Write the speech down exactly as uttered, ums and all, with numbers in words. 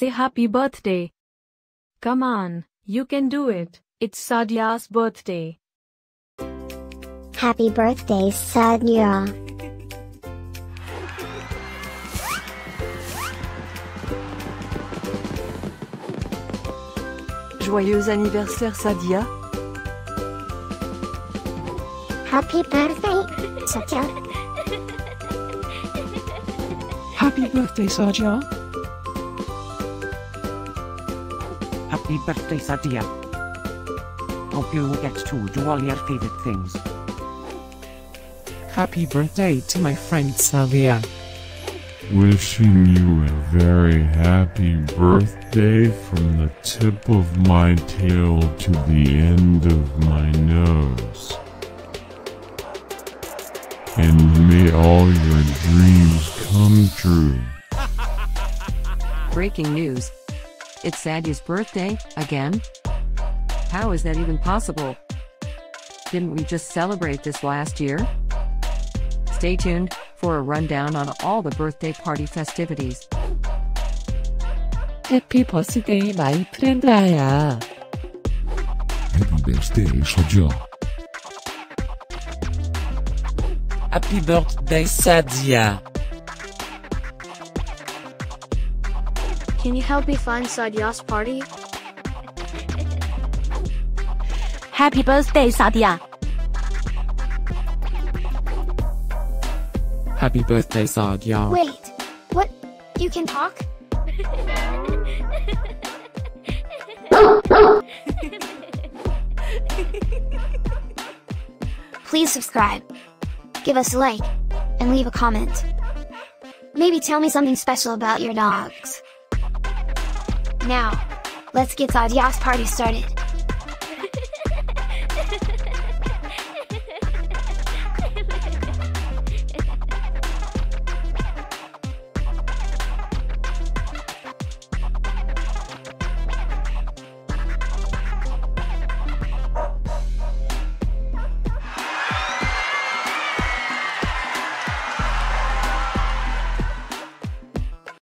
say happy birthday. Come on, you can do it. It's Sadya's birthday. Happy birthday, Sadya. Joyeux anniversaire, Sadya. Happy birthday, Sadya. Happy birthday, Sadya. Happy birthday, Sadya. Hope you get to do all your favorite things. Happy birthday to my friend Sadya. Wishing you a very happy birthday from the tip of my tail to the end of my nose. And may all your dreams come true. Breaking news. It's Sadya's birthday, again? How is that even possible? Didn't we just celebrate this last year? Stay tuned for a rundown on all the birthday party festivities. Happy birthday, my friend Aya. Happy birthday, Sadya. Happy birthday, Sadya. Can you help me find Sadya's party? Happy birthday, Sadya. Happy birthday, Sadya. Wait, what? You can talk? Please subscribe, give us a like, and leave a comment. Maybe tell me something special about your dogs. Now, let's get Sadya's party started.